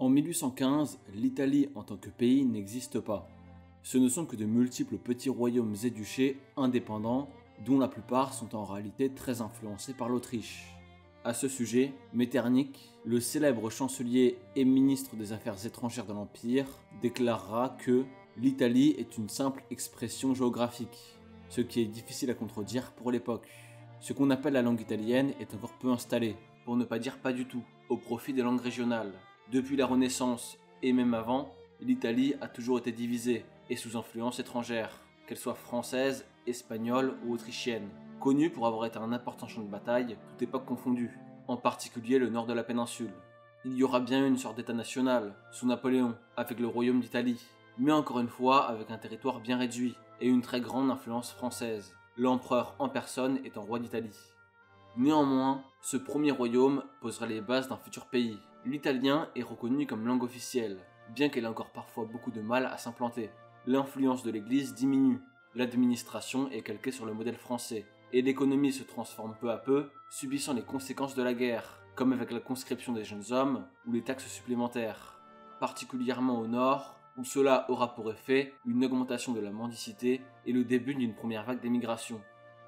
En 1815, l'Italie en tant que pays n'existe pas. Ce ne sont que de multiples petits royaumes et duchés indépendants, dont la plupart sont en réalité très influencés par l'Autriche. À ce sujet, Metternich, le célèbre chancelier et ministre des Affaires étrangères de l'Empire, déclarera que l'Italie est une simple expression géographique, ce qui est difficile à contredire pour l'époque. Ce qu'on appelle la langue italienne est encore peu installée, pour ne pas dire pas du tout, au profit des langues régionales. Depuis la Renaissance, et même avant, l'Italie a toujours été divisée, et sous influence étrangère, qu'elle soit française, espagnole ou autrichienne. Connue pour avoir été un important champ de bataille, toute époque confondue, en particulier le nord de la péninsule. Il y aura bien une sorte d'état national, sous Napoléon, avec le royaume d'Italie, mais encore une fois avec un territoire bien réduit, et une très grande influence française. L'empereur en personne étant roi d'Italie. Néanmoins, ce premier royaume posera les bases d'un futur pays. L'italien est reconnu comme langue officielle, bien qu'elle ait encore parfois beaucoup de mal à s'implanter. L'influence de l'Église diminue, l'administration est calquée sur le modèle français, et l'économie se transforme peu à peu, subissant les conséquences de la guerre, comme avec la conscription des jeunes hommes ou les taxes supplémentaires, particulièrement au nord, où cela aura pour effet une augmentation de la mendicité et le début d'une première vague d'émigration.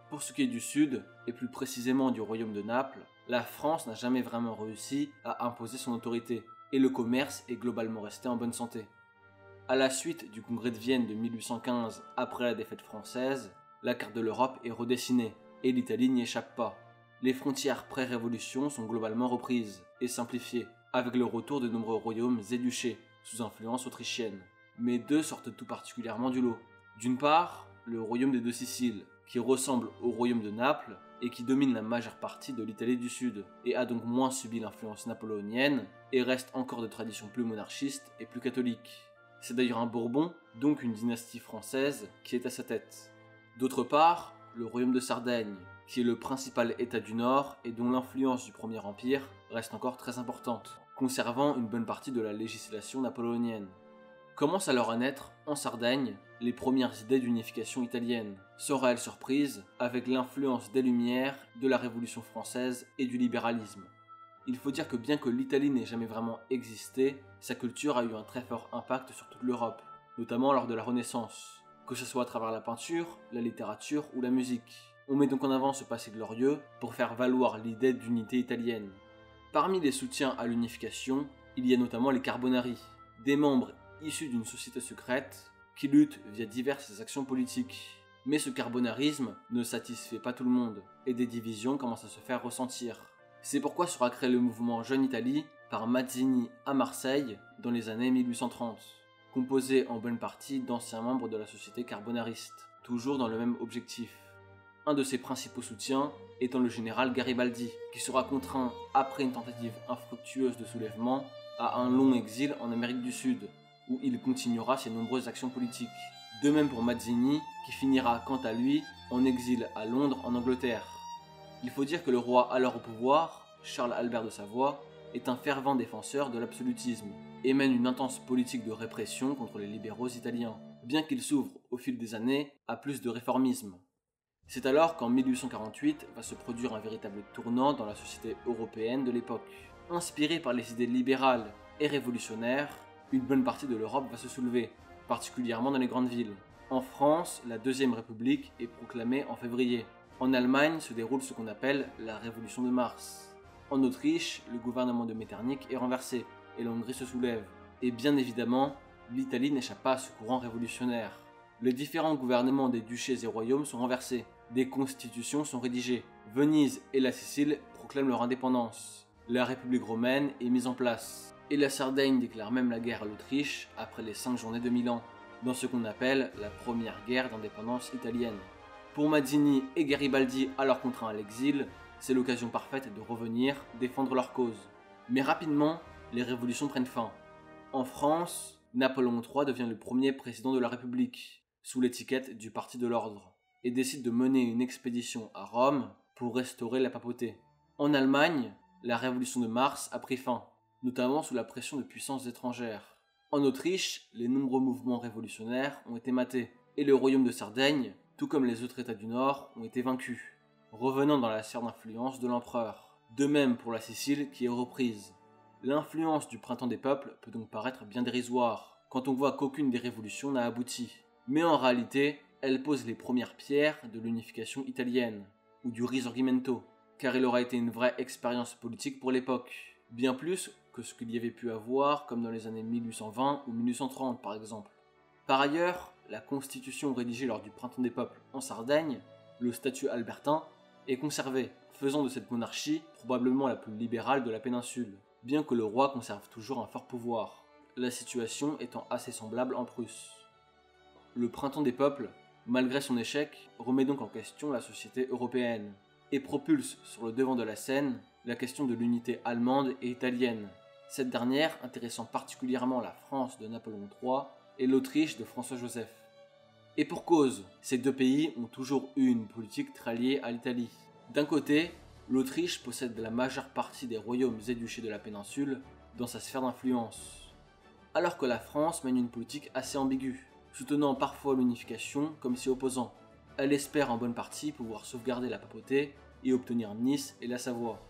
Pour ce qui est du sud, et plus précisément du royaume de Naples, la France n'a jamais vraiment réussi à imposer son autorité, et le commerce est globalement resté en bonne santé. À la suite du congrès de Vienne de 1815 après la défaite française, la carte de l'Europe est redessinée, et l'Italie n'y échappe pas. Les frontières pré-révolution sont globalement reprises et simplifiées, avec le retour de nombreux royaumes et duchés, sous influence autrichienne. Mais deux sortent tout particulièrement du lot. D'une part, le royaume des deux Siciles, qui ressemble au royaume de Naples et qui domine la majeure partie de l'Italie du Sud, et a donc moins subi l'influence napoléonienne, et reste encore de tradition plus monarchiste et plus catholique. C'est d'ailleurs un Bourbon, donc une dynastie française, qui est à sa tête. D'autre part, le royaume de Sardaigne, qui est le principal état du Nord et dont l'influence du Premier Empire reste encore très importante, conservant une bonne partie de la législation napoléonienne. Commencent alors à naître, en Sardaigne, les premières idées d'unification italienne, sans réelle surprise, avec l'influence des Lumières, de la Révolution française et du libéralisme. Il faut dire que bien que l'Italie n'ait jamais vraiment existé, sa culture a eu un très fort impact sur toute l'Europe, notamment lors de la Renaissance, que ce soit à travers la peinture, la littérature ou la musique. On met donc en avant ce passé glorieux pour faire valoir l'idée d'unité italienne. Parmi les soutiens à l'unification, il y a notamment les Carbonari, des membres issus d'une société secrète qui luttent via diverses actions politiques. Mais ce carbonarisme ne satisfait pas tout le monde, et des divisions commencent à se faire ressentir. C'est pourquoi sera créé le mouvement Jeune Italie par Mazzini à Marseille dans les années 1830, composé en bonne partie d'anciens membres de la société carbonariste, toujours dans le même objectif. Un de ses principaux soutiens étant le général Garibaldi, qui sera contraint, après une tentative infructueuse de soulèvement, à un long exil en Amérique du Sud, où il continuera ses nombreuses actions politiques. De même pour Mazzini, qui finira quant à lui en exil à Londres en Angleterre. Il faut dire que le roi alors au pouvoir, Charles Albert de Savoie, est un fervent défenseur de l'absolutisme, et mène une intense politique de répression contre les libéraux italiens, bien qu'il s'ouvre, au fil des années, à plus de réformisme. C'est alors qu'en 1848 va se produire un véritable tournant dans la société européenne de l'époque. Inspirée par les idées libérales et révolutionnaires, une bonne partie de l'Europe va se soulever, particulièrement dans les grandes villes. En France, la Deuxième République est proclamée en février. En Allemagne se déroule ce qu'on appelle la Révolution de Mars. En Autriche, le gouvernement de Metternich est renversé et l'Hongrie se soulève. Et bien évidemment, l'Italie n'échappe pas à ce courant révolutionnaire. Les différents gouvernements des duchés et royaumes sont renversés. Des constitutions sont rédigées. Venise et la Sicile proclament leur indépendance. La République romaine est mise en place. Et la Sardaigne déclare même la guerre à l'Autriche après les 5 journées de Milan, dans ce qu'on appelle la première guerre d'indépendance italienne. Pour Mazzini et Garibaldi, alors contraints à l'exil, c'est l'occasion parfaite de revenir défendre leur cause. Mais rapidement, les révolutions prennent fin. En France, Napoléon III devient le premier président de la République, sous l'étiquette du Parti de l'Ordre, et décide de mener une expédition à Rome pour restaurer la papauté. En Allemagne, la Révolution de Mars a pris fin, notamment sous la pression de puissances étrangères. En Autriche, les nombreux mouvements révolutionnaires ont été matés, et le royaume de Sardaigne, tout comme les autres états du Nord, ont été vaincus, revenant dans la sphère d'influence de l'empereur. De même pour la Sicile qui est reprise. L'influence du printemps des peuples peut donc paraître bien dérisoire, quand on voit qu'aucune des révolutions n'a abouti. Mais en réalité, elle pose les premières pierres de l'unification italienne, ou du Risorgimento, car il aura été une vraie expérience politique pour l'époque, bien plus que ce qu'il y avait pu avoir comme dans les années 1820 ou 1830 par exemple. Par ailleurs, la constitution rédigée lors du printemps des peuples en Sardaigne, le statut albertain, est conservée, faisant de cette monarchie probablement la plus libérale de la péninsule, bien que le roi conserve toujours un fort pouvoir, la situation étant assez semblable en Prusse. Le printemps des peuples, malgré son échec, remet donc en question la société européenne, et propulse sur le devant de la scène la question de l'unité allemande et italienne, cette dernière intéressant particulièrement la France de Napoléon III et l'Autriche de François-Joseph. Et pour cause, ces deux pays ont toujours eu une politique très liée à l'Italie. D'un côté, l'Autriche possède la majeure partie des royaumes et duchés de la péninsule dans sa sphère d'influence, alors que la France mène une politique assez ambiguë, soutenant parfois l'unification comme s'y opposant. Elle espère en bonne partie pouvoir sauvegarder la papauté et obtenir Nice et la Savoie.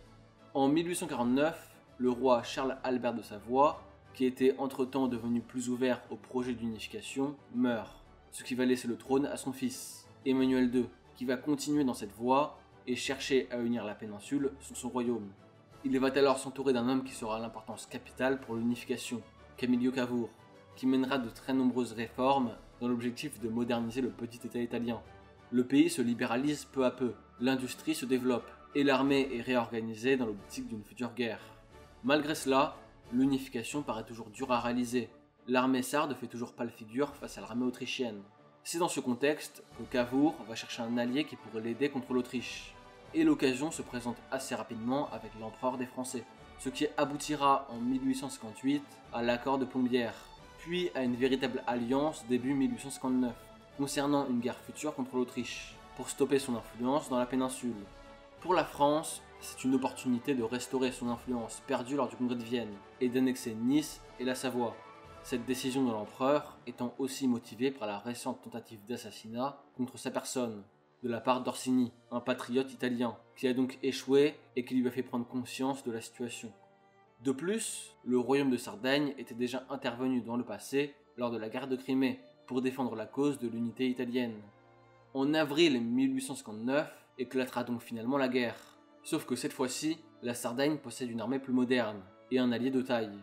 En 1849, le roi Charles Albert de Savoie, qui était entre-temps devenu plus ouvert au projet d'unification, meurt, ce qui va laisser le trône à son fils, Emmanuel II, qui va continuer dans cette voie et chercher à unir la péninsule sous son royaume. Il va alors s'entourer d'un homme qui sera à l'importance capitale pour l'unification, Camillo Cavour, qui mènera de très nombreuses réformes dans l'objectif de moderniser le petit État italien. Le pays se libéralise peu à peu, l'industrie se développe, et l'armée est réorganisée dans l'optique d'une future guerre. Malgré cela, l'unification paraît toujours dure à réaliser. L'armée sarde fait toujours pâle figure face à l'armée autrichienne. C'est dans ce contexte que Cavour va chercher un allié qui pourrait l'aider contre l'Autriche. Et l'occasion se présente assez rapidement avec l'empereur des Français, ce qui aboutira en 1858 à l'accord de Plombières, puis à une véritable alliance début 1859, concernant une guerre future contre l'Autriche, pour stopper son influence dans la péninsule. Pour la France, c'est une opportunité de restaurer son influence perdue lors du congrès de Vienne, et d'annexer Nice et la Savoie. Cette décision de l'empereur étant aussi motivée par la récente tentative d'assassinat contre sa personne, de la part d'Orsini, un patriote italien, qui a donc échoué et qui lui a fait prendre conscience de la situation. De plus, le royaume de Sardaigne était déjà intervenu dans le passé lors de la guerre de Crimée, pour défendre la cause de l'unité italienne. En avril 1859 éclatera donc finalement la guerre, sauf que cette fois-ci, la Sardaigne possède une armée plus moderne et un allié de taille.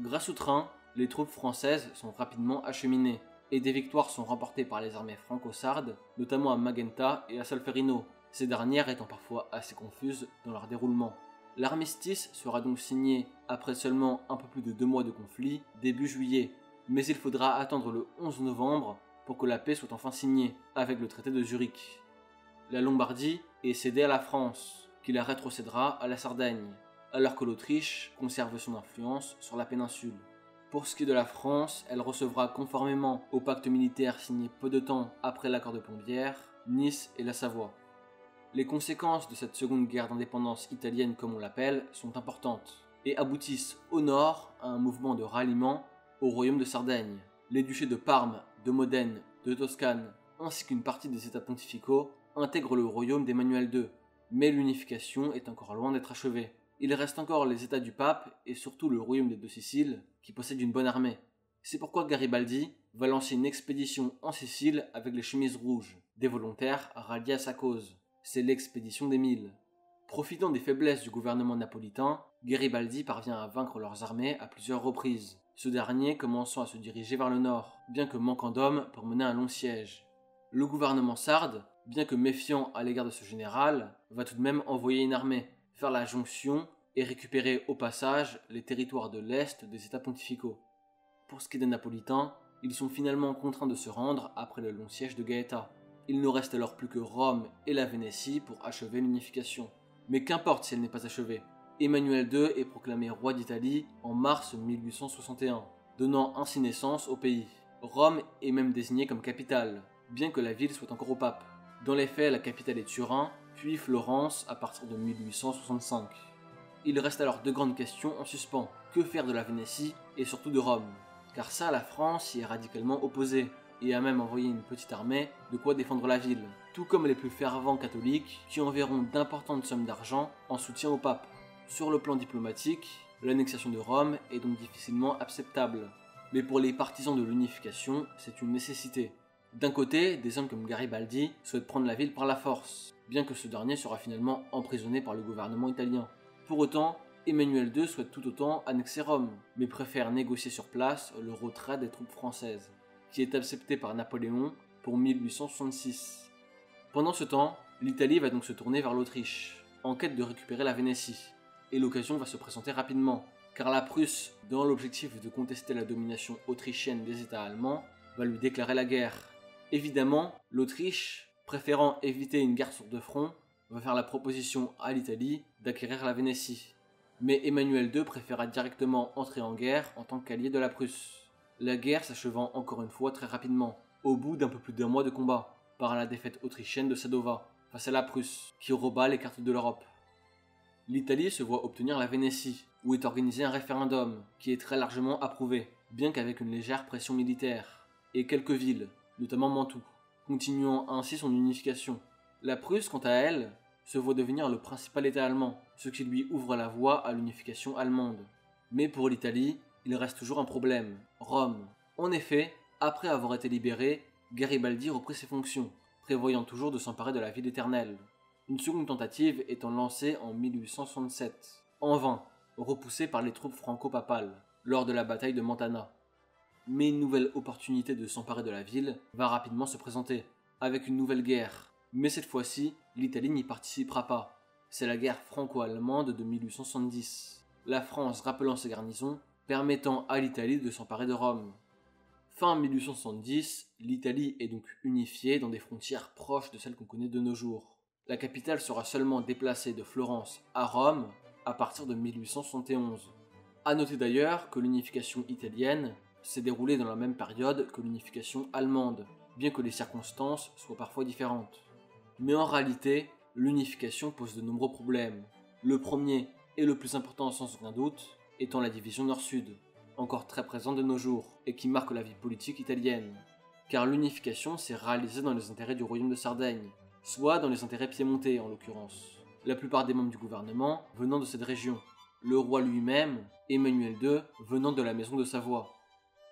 Grâce au train, les troupes françaises sont rapidement acheminées, et des victoires sont remportées par les armées franco-sardes, notamment à Magenta et à Solferino, ces dernières étant parfois assez confuses dans leur déroulement. L'armistice sera donc signé après seulement un peu plus de 2 mois de conflit, début juillet, mais il faudra attendre le 11 novembre pour que la paix soit enfin signée, avec le traité de Zurich. La Lombardie est cédée à la France, qui la rétrocédera à la Sardaigne, alors que l'Autriche conserve son influence sur la péninsule. Pour ce qui est de la France, elle recevra conformément au pacte militaire signé peu de temps après l'accord de Plombières, Nice et la Savoie. Les conséquences de cette seconde guerre d'indépendance italienne comme on l'appelle sont importantes, et aboutissent au nord à un mouvement de ralliement au royaume de Sardaigne. Les duchés de Parme, de Modène, de Toscane, ainsi qu'une partie des états pontificaux intègrent le royaume d'Emmanuel II, mais l'unification est encore loin d'être achevée. Il reste encore les états du pape et surtout le royaume des deux Siciles, qui possède une bonne armée. C'est pourquoi Garibaldi va lancer une expédition en Sicile avec les chemises rouges, des volontaires ralliés à sa cause. C'est l'expédition des 1000. Profitant des faiblesses du gouvernement napolitain, Garibaldi parvient à vaincre leurs armées à plusieurs reprises, ce dernier commençant à se diriger vers le nord, bien que manquant d'hommes pour mener un long siège. Le gouvernement sarde, bien que méfiant à l'égard de ce général, va tout de même envoyer une armée, faire la jonction et récupérer au passage les territoires de l'est des états pontificaux. Pour ce qui est des Napolitains, ils sont finalement contraints de se rendre après le long siège de Gaeta. Il ne reste alors plus que Rome et la Vénétie pour achever l'unification. Mais qu'importe si elle n'est pas achevée. Emmanuel II est proclamé roi d'Italie en mars 1861, donnant ainsi naissance au pays. Rome est même désignée comme capitale, bien que la ville soit encore au pape. Dans les faits, la capitale est Turin, puis Florence à partir de 1865. Il reste alors 2 grandes questions en suspens. Que faire de la Vénétie et surtout de Rome? Car ça, la France y est radicalement opposée, et a même envoyé une petite armée de quoi défendre la ville, tout comme les plus fervents catholiques qui enverront d'importantes sommes d'argent en soutien au pape. Sur le plan diplomatique, l'annexion de Rome est donc difficilement acceptable. Mais pour les partisans de l'unification, c'est une nécessité. D'un côté, des hommes comme Garibaldi souhaitent prendre la ville par la force, bien que ce dernier sera finalement emprisonné par le gouvernement italien. Pour autant, Emmanuel II souhaite tout autant annexer Rome, mais préfère négocier sur place le retrait des troupes françaises, qui est accepté par Napoléon pour 1866. Pendant ce temps, l'Italie va donc se tourner vers l'Autriche, en quête de récupérer la Vénétie, et l'occasion va se présenter rapidement, car la Prusse, dans l'objectif de contester la domination autrichienne des États allemands, va lui déclarer la guerre. Évidemment, l'Autriche, préférant éviter une guerre sur deux fronts, va faire la proposition à l'Italie d'acquérir la Vénétie. Mais Emmanuel II préféra directement entrer en guerre en tant qu'allié de la Prusse. La guerre s'achevant encore une fois très rapidement, au bout d'un peu plus d'un mois de combat, par la défaite autrichienne de Sadova face à la Prusse, qui rebat les cartes de l'Europe. L'Italie se voit obtenir la Vénétie, où est organisé un référendum, qui est très largement approuvé, bien qu'avec une légère pression militaire, et quelques villes, notamment Mantoue, continuant ainsi son unification. La Prusse, quant à elle, se voit devenir le principal État allemand, ce qui lui ouvre la voie à l'unification allemande. Mais pour l'Italie, il reste toujours un problème, Rome. En effet, après avoir été libéré, Garibaldi reprit ses fonctions, prévoyant toujours de s'emparer de la ville éternelle. Une seconde tentative étant lancée en 1867, en vain, repoussée par les troupes franco-papales, lors de la bataille de Mentana. Mais une nouvelle opportunité de s'emparer de la ville va rapidement se présenter, avec une nouvelle guerre. Mais cette fois-ci, l'Italie n'y participera pas. C'est la guerre franco-allemande de 1870, la France rappelant ses garnisons, permettant à l'Italie de s'emparer de Rome. Fin 1870, l'Italie est donc unifiée dans des frontières proches de celles qu'on connaît de nos jours. La capitale sera seulement déplacée de Florence à Rome à partir de 1871. A noter d'ailleurs que l'unification italienne s'est déroulée dans la même période que l'unification allemande, bien que les circonstances soient parfois différentes. Mais en réalité, l'unification pose de nombreux problèmes. Le premier, et le plus important sans aucun doute, étant la division nord-sud, encore très présente de nos jours, et qui marque la vie politique italienne. Car l'unification s'est réalisée dans les intérêts du royaume de Sardaigne, soit dans les intérêts piémontais en l'occurrence, la plupart des membres du gouvernement venant de cette région, le roi lui-même, Emmanuel II, venant de la maison de Savoie.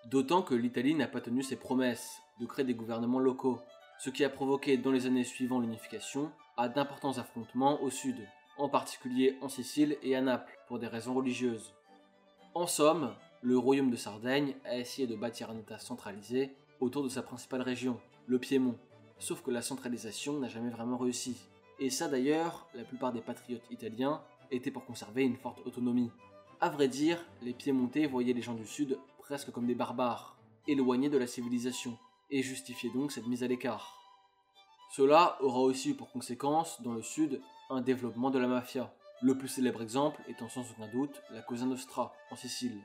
D'autant que l'Italie n'a pas tenu ses promesses de créer des gouvernements locaux, ce qui a provoqué dans les années suivant l'unification à d'importants affrontements au sud, en particulier en Sicile et à Naples, pour des raisons religieuses. En somme, le royaume de Sardaigne a essayé de bâtir un État centralisé autour de sa principale région, le Piémont. Sauf que la centralisation n'a jamais vraiment réussi. Et ça d'ailleurs, la plupart des patriotes italiens étaient pour conserver une forte autonomie. À vrai dire, les Piémontais voyaient les gens du Sud presque comme des barbares, éloignés de la civilisation, et justifiaient donc cette mise à l'écart. Cela aura aussi eu pour conséquence, dans le Sud, un développement de la mafia, le plus célèbre exemple étant sans aucun doute la Cosa Nostra, en Sicile.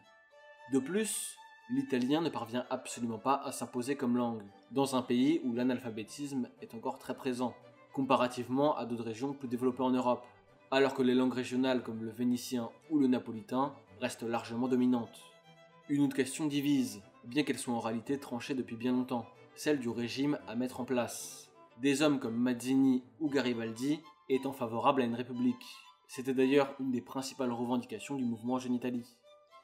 De plus, l'italien ne parvient absolument pas à s'imposer comme langue, dans un pays où l'analphabétisme est encore très présent, comparativement à d'autres régions plus développées en Europe, alors que les langues régionales comme le vénitien ou le napolitain restent largement dominantes. Une autre question divise, bien qu'elle soit en réalité tranchée depuis bien longtemps, celle du régime à mettre en place. Des hommes comme Mazzini ou Garibaldi étant favorables à une république. C'était d'ailleurs une des principales revendications du mouvement Jeune Italie.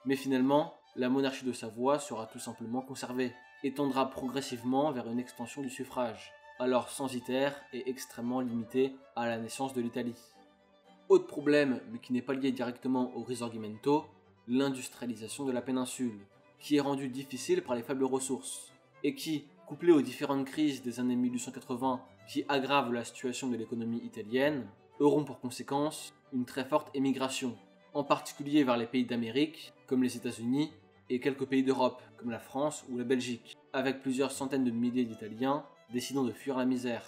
Mais finalement, la monarchie de Savoie sera tout simplement conservée, et tendra progressivement vers une extension du suffrage, alors censitaire et extrêmement limitée à la naissance de l'Italie. Autre problème, mais qui n'est pas lié directement au Risorgimento, l'industrialisation de la péninsule, qui est rendue difficile par les faibles ressources, et qui, couplée aux différentes crises des années 1880 qui aggravent la situation de l'économie italienne, auront pour conséquence une très forte émigration, en particulier vers les pays d'Amérique, comme les États-Unis, et quelques pays d'Europe, comme la France ou la Belgique, avec plusieurs centaines de milliers d'Italiens décidant de fuir la misère.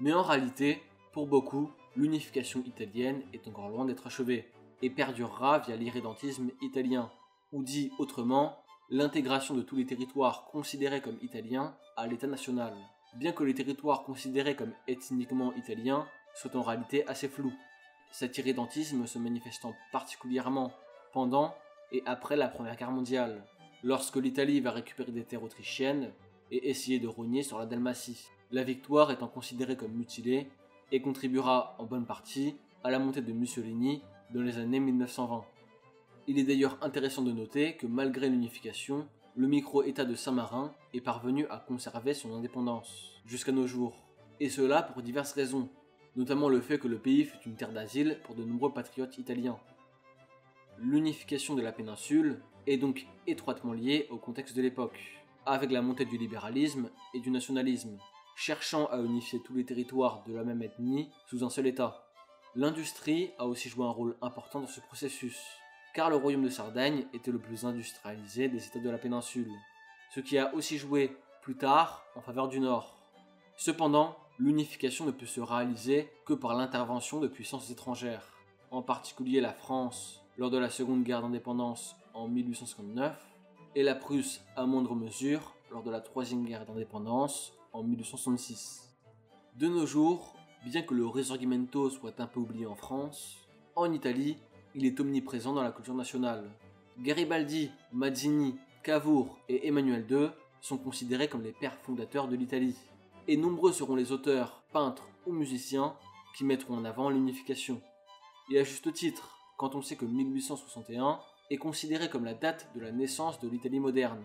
Mais en réalité, pour beaucoup, l'unification italienne est encore loin d'être achevée, et perdurera via l'irrédentisme italien, ou dit autrement, l'intégration de tous les territoires considérés comme italiens à l'État national, bien que les territoires considérés comme ethniquement italiens soient en réalité assez flous, cet irrédentisme se manifestant particulièrement pendant et après la Première Guerre mondiale, lorsque l'Italie va récupérer des terres autrichiennes et essayer de rogner sur la Dalmatie, la victoire étant considérée comme mutilée et contribuera en bonne partie à la montée de Mussolini dans les années 1920. Il est d'ailleurs intéressant de noter que malgré l'unification, le micro-État de Saint-Marin est parvenu à conserver son indépendance jusqu'à nos jours, et cela pour diverses raisons, notamment le fait que le pays fut une terre d'asile pour de nombreux patriotes italiens. L'unification de la péninsule est donc étroitement liée au contexte de l'époque, avec la montée du libéralisme et du nationalisme, cherchant à unifier tous les territoires de la même ethnie sous un seul État. L'industrie a aussi joué un rôle important dans ce processus, car le royaume de Sardaigne était le plus industrialisé des États de la péninsule, ce qui a aussi joué plus tard en faveur du Nord. Cependant, l'unification ne peut se réaliser que par l'intervention de puissances étrangères, en particulier la France lors de la Seconde Guerre d'indépendance en 1859, et la Prusse à moindre mesure lors de la Troisième Guerre d'indépendance en 1866. De nos jours, bien que le Risorgimento soit un peu oublié en France, en Italie, il est omniprésent dans la culture nationale. Garibaldi, Mazzini, Cavour et Emmanuel II sont considérés comme les pères fondateurs de l'Italie, et nombreux seront les auteurs, peintres ou musiciens qui mettront en avant l'unification. Et à juste titre, quand on sait que 1861 est considéré comme la date de la naissance de l'Italie moderne,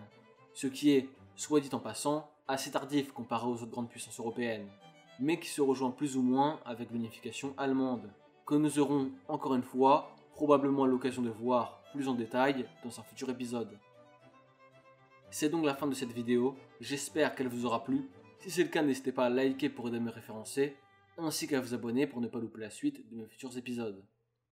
ce qui est, soit dit en passant, assez tardif comparé aux autres grandes puissances européennes, mais qui se rejoint plus ou moins avec l'unification allemande, que nous aurons, encore une fois, probablement l'occasion de voir plus en détail dans un futur épisode. C'est donc la fin de cette vidéo, j'espère qu'elle vous aura plu. Si c'est le cas, n'hésitez pas à liker pour aider à me référencer, ainsi qu'à vous abonner pour ne pas louper la suite de mes futurs épisodes.